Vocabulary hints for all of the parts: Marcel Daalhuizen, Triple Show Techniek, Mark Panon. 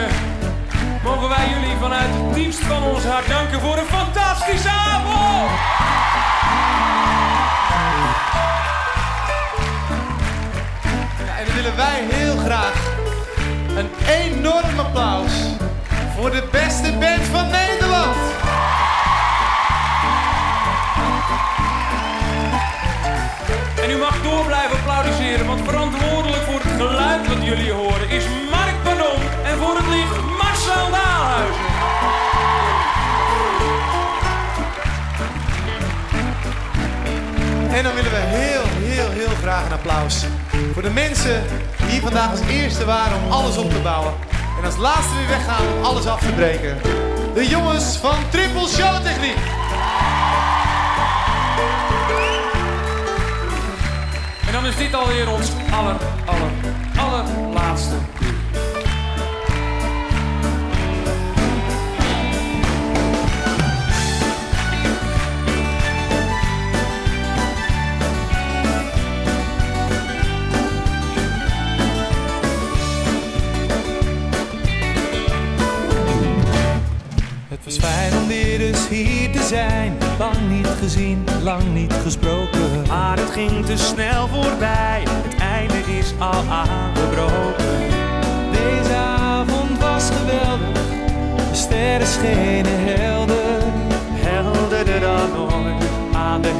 mensen mogen wij jullie vanuit het diepst van ons hart danken voor een fantastische avond! Ja, en dan willen wij heel graag een enorm applaus voor de beste band van Nederland! En u mag door blijven applaudisseren, want verantwoordelijk voor het geluid dat jullie horen is Mark Panon en voor het licht Marcel Daalhuizen. En dan willen we heel graag een applaus voor de mensen die hier vandaag als eerste waren om alles op te bouwen. En als laatste weer weggaan om alles af te breken. De jongens van Triple Show Techniek. En dan is dit alweer ons allerlaatste. Het was fijn om weer eens hier te zijn. Lang niet gezien, lang niet gesproken. Maar het ging te snel voorbij. Het einde is al aangebroken. Deze avond was geweldig. De sterren schenen helder. Helderder dan ooit. Aan de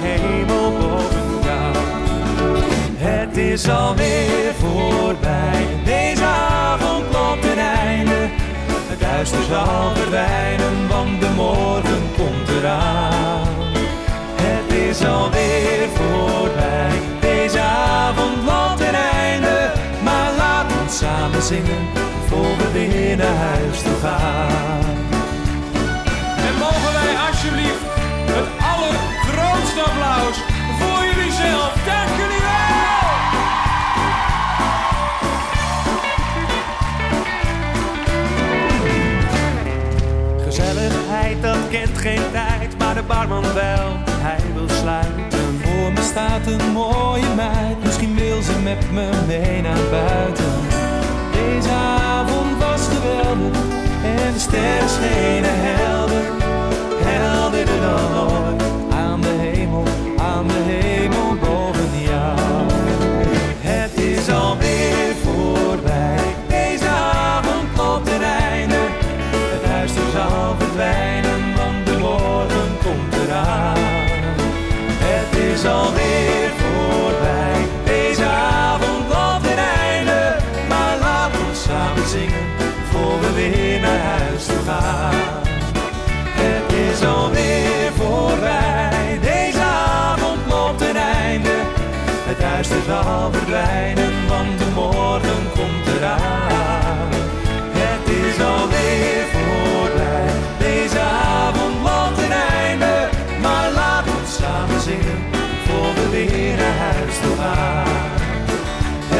hemel boven jou. Het is alweer voorbij. Deze avond loopt een einde. Het duister zal verdwijnen, want de morgen komt eraan. Het is alweer voorbij, deze avond loopt een einde. Maar laat ons samen zingen, voor we weer naar huis toe gaan. En mogen wij alsjeblieft het allergrootste applaus voor jullie zelf. Dank jullie wel! Gezelligheid, dat kent geen tijd, maar de barman wel, hij wil sluiten. Voor me staat een mooie meid, misschien wil ze met me mee naar buiten. Deze avond was geweldig en de sterren schenen helder, helderder dan ooit. Aan de hemel boven jou. Het is alweer voorbij, deze avond loopt ten einde. Het huis er zal verdwijnen, want de morgen komt eraan. Het is alweer voorbij, deze avond loopt een einde. Maar laat ons samen zingen, voor we weer naar huis toe gaan. Het is alweer voorbij, deze avond loopt een einde. Het duister zal verdwijnen, want de morgen komt eraan. Het is alweer voorbij, deze avond loopt een einde. Maar laat ons samen zingen, voor we weer naar huis toe gaan.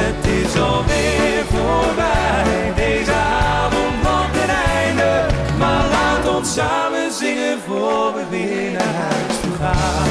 Het is alweer voorbij, deze avond loopt een einde. Maar laat ons samen zingen, voor we weer naar huis toe gaan.